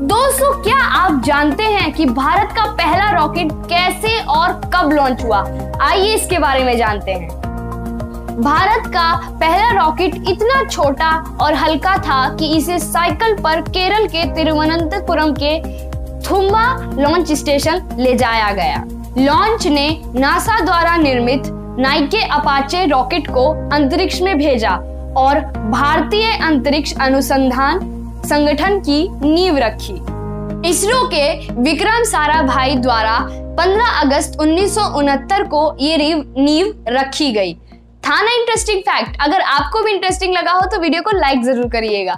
दोस्तों, क्या आप जानते हैं कि भारत का पहला रॉकेट कैसे और कब लॉन्च हुआ? आइए इसके बारे में जानते हैं। भारत का पहला रॉकेट इतना छोटा और हल्का था कि इसे साइकिल पर केरल के तिरुवनंतपुरम के थुम्बा लॉन्च स्टेशन ले जाया गया। लॉन्च ने नासा द्वारा निर्मित नाइके अपाचे रॉकेट को अंतरिक्ष में भेजा और भारतीय अंतरिक्ष अनुसंधान संगठन की नींव रखी। इसरो के विक्रम साराभाई द्वारा 15 अगस्त 1969 को ये नींव रखी गई। था ना इंटरेस्टिंग फैक्ट? अगर आपको भी इंटरेस्टिंग लगा हो तो वीडियो को लाइक जरूर करिएगा।